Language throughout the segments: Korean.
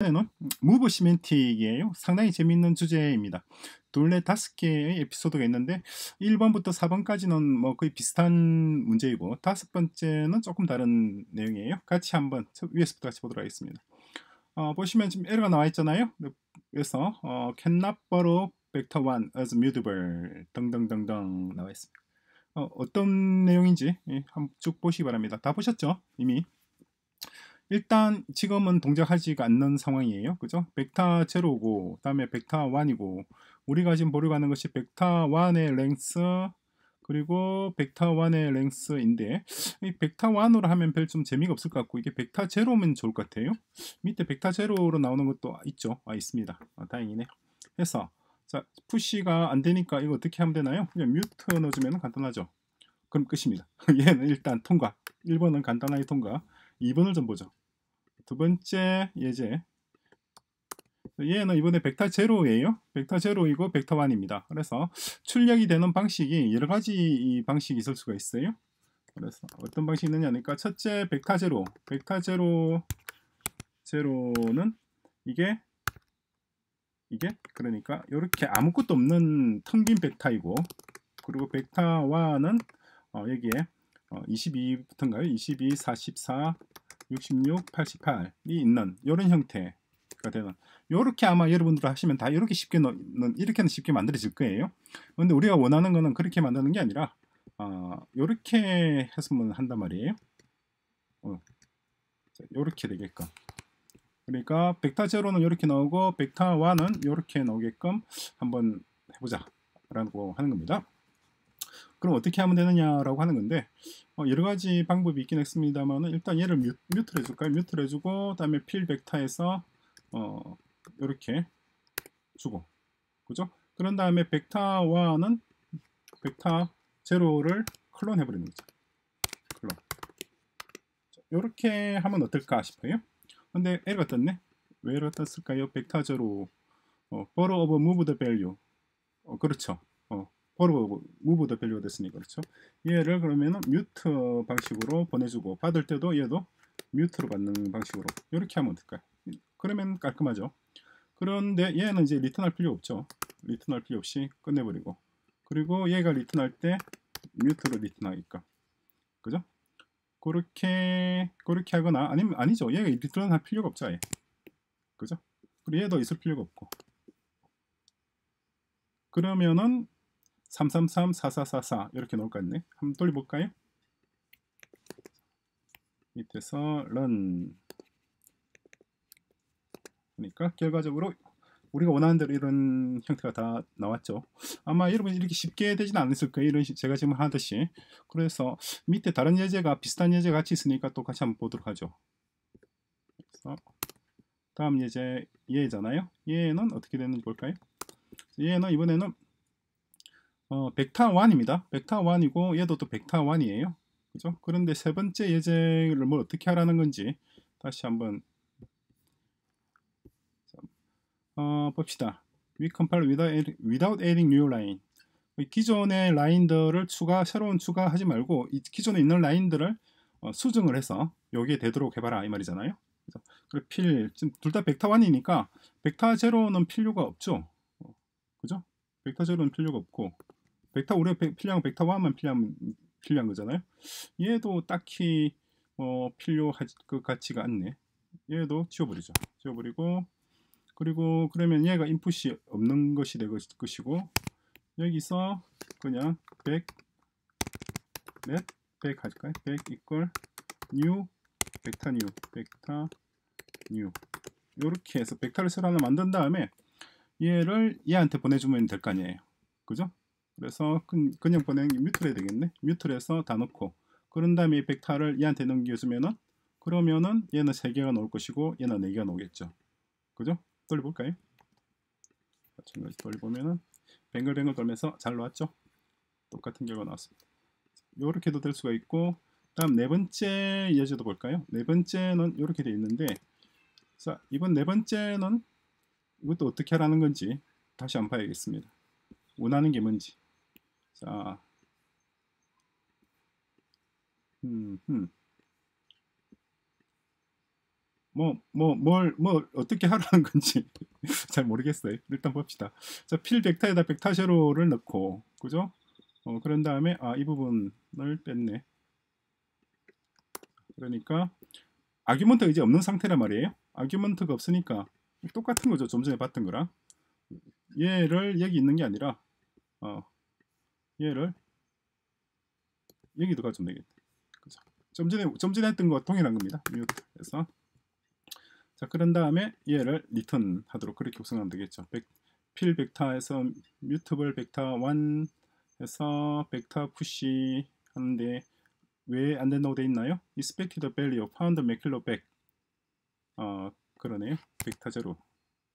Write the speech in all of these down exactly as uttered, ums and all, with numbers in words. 이번에는 무브 시멘틱이에요. 상당히 재미있는 주제입니다. 둘레 다섯 개의 에피소드가 있는데 일 번부터 사 번까지는 뭐 거의 비슷한 문제이고 다섯 번째는 조금 다른 내용이에요. 같이 한번 위에서부터 같이 보도록 하겠습니다. 어, 보시면 지금 에러가 나와 있잖아요. 그래서 어, cannot borrow vector 일 as mutable 등등등등 나와 있습니다. 어, 어떤 내용인지 한번 쭉 보시기 바랍니다. 다 보셨죠? 이미. 일단 지금은 동작하지가 않는 상황이에요. 그죠? 벡터 영이고 그 다음에 벡터 일이고 우리가 지금 보려고 하는 것이 벡터 일의 랭스 그리고 벡터 일의 랭스인데 이 벡터 일으로 하면 별 좀 재미가 없을 것 같고 이게 벡터 영이면 좋을 것 같아요. 밑에 벡터 영으로 나오는 것도 있죠. 아 있습니다. 아, 다행이네. 해서 자 푸시가 안 되니까 이거 어떻게 하면 되나요? 그냥 뮤트 넣어주면 간단하죠. 그럼 끝입니다. 얘는 일단 통과. 일 번은 간단하게 통과. 이 번을 좀 보죠. 두 번째 예제. 얘는 이번에 벡터 영이에요. 벡터 영이고 벡터 일입니다. 그래서 출력이 되는 방식이 여러 가지 방식이 있을 수가 있어요. 그래서 어떤 방식이 있느냐니까 첫째 벡터 영. 벡터 영, 영은 이게 이게 그러니까 이렇게 아무것도 없는 텅 빈 벡터이고 그리고 벡터 일은 어, 여기에 어, 이십이부터인가요? 이십이, 사십사, 육십육, 팔십팔이 있는 이런 형태가 되는 이렇게 아마 여러분들 하시면 다 이렇게 쉽게 넣는 이렇게는 쉽게 만들어질 거예요. 그런데 우리가 원하는 거는 그렇게 만드는 게 아니라 어, 이렇게 해서만 한단 말이에요. 어, 이렇게 되게끔. 그러니까 벡터 영은 이렇게 나오고 벡터 일은 이렇게 나오게끔 한번 해보자 라고 하는 겁니다. 그럼 어떻게 하면 되느냐라고 하는 건데 어, 여러 가지 방법이 있긴 했습니다만 일단 얘를 뮤, 뮤트를 해줄까요? 뮤트를 해주고 그다음에 필 벡터에서 어, 이렇게 주고 그죠? 그런 다음에 벡터 일은 벡터 영를 클론 해버리는 거죠. 클론. 이렇게 하면 어떨까 싶어요. 근데 에러가 떴네. 왜 에러가 떴을까요? 벡터 영 어, borrow over move the value. 어, 그렇죠. 어. borrow move the value가 됐으니까 그렇죠. 얘를 그러면은 뮤트 방식으로 보내주고 받을 때도 얘도 뮤트로 받는 방식으로 이렇게 하면 될까요? 그러면 깔끔하죠. 그런데 얘는 이제 리턴할 필요 없죠. 리턴할 필요 없이 끝내버리고 그리고 얘가 리턴할 때 뮤트로 리턴하니까 그죠? 그렇게 그렇게 하거나 아니면 아니죠. 얘가 리턴할 필요가 없죠. 아예. 그죠? 그리고 얘도 있을 필요가 없고 그러면은 삼삼삼, 사사사사 이렇게 넣을 것 같네. 한번 돌려볼까요? 밑에서 run 그러니까 결과적으로 우리가 원하는 대로 이런 형태가 다 나왔죠. 아마 여러분 이렇게 쉽게 되진 않았을 거예요. 이런 제가 지금 하듯이. 그래서 밑에 다른 예제가 비슷한 예제 같이 있으니까 또 같이 한번 보도록 하죠. 그래서 다음 예제 얘잖아요. 얘는 어떻게 되는지 볼까요? 얘는 이번에는 어, 벡터 일입니다. 벡터 일이고 얘도 또 벡터 일이에요. 그죠? 그런데 세 번째 예제를 뭘 어떻게 하라는 건지 다시 한번 어, 봅시다. We compile without, without adding new line. 기존의 라인들을 추가 새로운 추가하지 말고 이 기존에 있는 라인들을 어, 수정을 해서 여기에 되도록 해봐라 이 말이잖아요. 그죠? 그리고 필 지금 둘 다 벡터 일이니까 벡터 영은 필요가 없죠. 어, 그죠? 벡터 영은 필요가 없고. 벡터 우리가 필요한 건 벡터 일만 필요한, 필요한 거잖아요. 얘도 딱히 어, 필요할 것 같지가 않네. 얘도 지워버리죠. 지워버리고 그리고 그러면 얘가 인풋이 없는 것이 될 것이고 여기서 그냥 백 넷 백 할까요? 백 equal new 벡터 new 벡터 new 이렇게 해서 벡터를 새로 하나 만든 다음에 얘를 얘한테 보내주면 될 거 아니에요. 그죠? 그래서 그냥 보내는 뮤트를 해야 되겠네. 뮤트를 해서 다 넣고 그런 다음에 이 벡터를 얘한테 넘겨주면은 그러면은 얘는 세 개가 나올 것이고 얘는 네 개가 나오겠죠. 그죠? 돌려볼까요? 마찬가지 돌려보면은 뱅글뱅글 돌면서 잘 나왔죠? 똑같은 결과 나왔습니다. 요렇게도 될 수가 있고 다음 네 번째 예제도 볼까요? 네 번째는 요렇게 돼 있는데 자 이번 네 번째는 이것도 어떻게 하라는 건지 다시 한번 봐야겠습니다. 원하는 게 뭔지 자, 음, 음. 뭐, 뭐, 뭘, 뭐, 어떻게 하라는 건지 잘 모르겠어요. 일단 봅시다. 자, 필 벡터에다 벡터제로를 넣고, 그죠? 어, 그런 다음에, 아, 이 부분을 뺐네. 그러니까, 아규먼트가 이제 없는 상태란 말이에요. 아규먼트가 없으니까, 똑같은 거죠. 좀 전에 봤던 거랑. 얘를 여기 있는 게 아니라, 어, 얘를 여기도 가져오면 되겠다. 그죠? 좀 전에, 좀 전에 했던 거와 동일한 겁니다. 뮤트에서. 자, 그런 다음에 얘를 리턴 하도록 그렇게 구성하면 되겠죠. 백, 필 벡터에서 뮤트블 벡터 일에서 벡터 푸시 하는데 왜 안 된다고 돼 있나요? Expected value found makeler back. 어, 그러네요. 벡터 제로.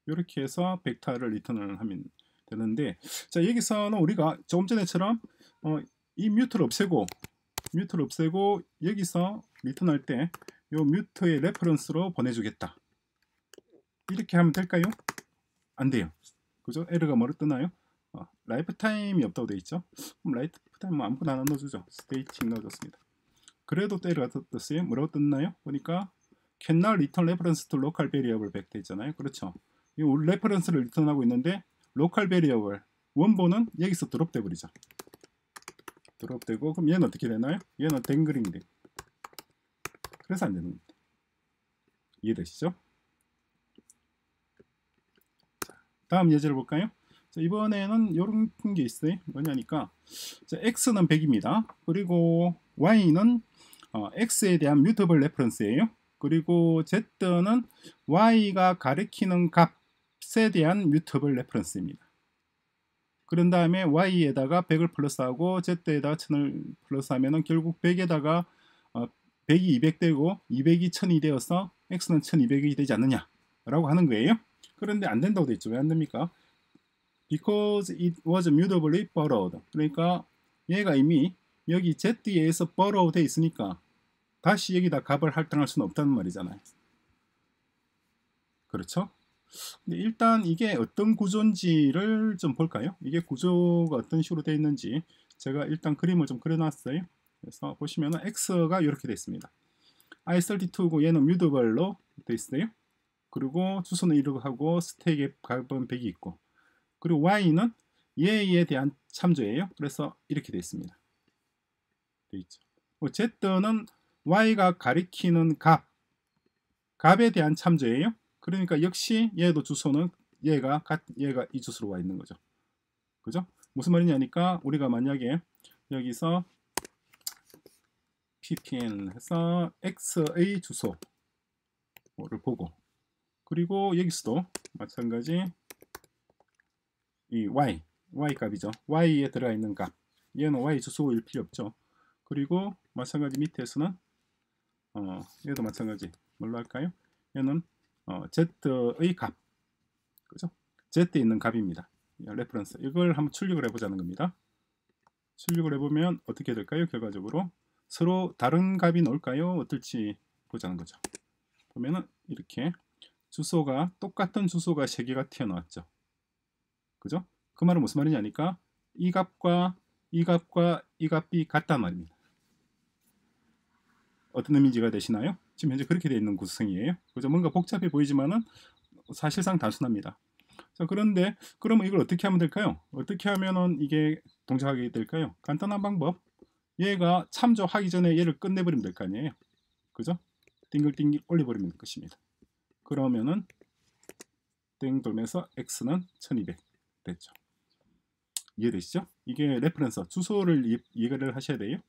이렇게 해서 벡터를 리턴을 하면 되는데, 자, 여기서는 우리가 조금 전에처럼 어, 이 뮤트를 없애고 뮤트를 없애고 여기서 리턴할 때 이 뮤트의 레퍼런스로 보내주겠다. 이렇게 하면 될까요? 안 돼요. 그죠? 에러가 뭐로 뜨나요? 어, 라이프타임이 없다고 되어 있죠? 그럼 라이프타임 뭐 아무거나 하나 넣어주죠. 스테이팅 넣어줬습니다. 그래도 또 에러가 떴어요. 뭐라고 떴나요? 보니까 can not return reference to local variable back 되어 있잖아요. 그렇죠? 이 레퍼런스를 리턴하고 있는데 local variable 원본은 여기서 드롭돼 버리죠. 드롭되고, 그럼 얘는 어떻게 되나요? 얘는 댕글링이 돼요. 그래서 안 되는 겁니다. 이해되시죠? 자, 다음 예제를 볼까요? 자, 이번에는 이런 게 있어요. 뭐냐니까, 자, x는 백입니다. 그리고 y는 어, x에 대한 뮤터블 레퍼런스예요. 그리고 z는 y가 가리키는 값에 대한 뮤터블 레퍼런스입니다. 그런 다음에 y에다가 백을 플러스하고 z에다가 천을 플러스하면 결국 백에다가 어, 백이 이백 되고 이백이 천이 되어서 x는 천이백이 되지 않느냐 라고 하는 거예요. 그런데 안 된다고 되어있죠. 왜 안 됩니까? Because it was mutably borrowed. 그러니까 얘가 이미 여기 z에 의해서 borrow 되어 있으니까 다시 여기다 값을 할당할 수는 없다는 말이잖아요. 그렇죠? 근데 일단 이게 어떤 구조인지를 좀 볼까요? 이게 구조가 어떤 식으로 되어 있는지 제가 일단 그림을 좀 그려놨어요. 그래서 보시면은 x가 이렇게 되어 있습니다. 아이 삼십이고 얘는 뮤더블로 되어 있어요. 그리고 주소는 이러고 하고 스택의 값은 백이 있고, 그리고 y는 얘에 대한 참조예요. 그래서 이렇게 되어 있습니다. 되어 있죠. z는 y가 가리키는 값, 값에 대한 참조예요. 그러니까 역시 얘도 주소는 얘가 얘가 이 주소로 와 있는 거죠. 그죠? 무슨 말이냐니까 우리가 만약에 여기서 ppn 해서 x의 주소를 보고, 그리고 여기서도 마찬가지 이 y, y 값이죠. y에 들어가 있는 값, 얘는 y 주소일 필요 없죠. 그리고 마찬가지 밑에서는 어, 얘도 마찬가지 뭘로 할까요? 얘는 어, z의 값, 그죠? z에 있는 값입니다. 레퍼런스. 이걸 한번 출력을 해보자는 겁니다. 출력을 해보면 어떻게 될까요? 결과적으로 서로 다른 값이 나올까요? 어떨지 보자는 거죠. 보면은 이렇게 주소가 똑같은 주소가 세 개가 튀어나왔죠. 그죠? 그 말은 무슨 말이냐니까 이 값과 이 값과 이 값이 같단 말입니다. 어떤 의미가 되시나요? 지금 현재 그렇게 되어 있는 구성이에요. 그죠? 뭔가 복잡해 보이지만은 사실상 단순합니다. 자, 그런데 그러면 이걸 어떻게 하면 될까요? 어떻게 하면은 이게 동작하게 될까요? 간단한 방법. 얘가 참조하기 전에 얘를 끝내버리면 될 거 아니에요. 그죠? 띵글띵글 올려버리면 될 것입니다. 그러면은 땡 돌면서 x는 천이백 됐죠. 이해되시죠? 이게 레퍼런스, 주소를 이해를 하셔야 돼요.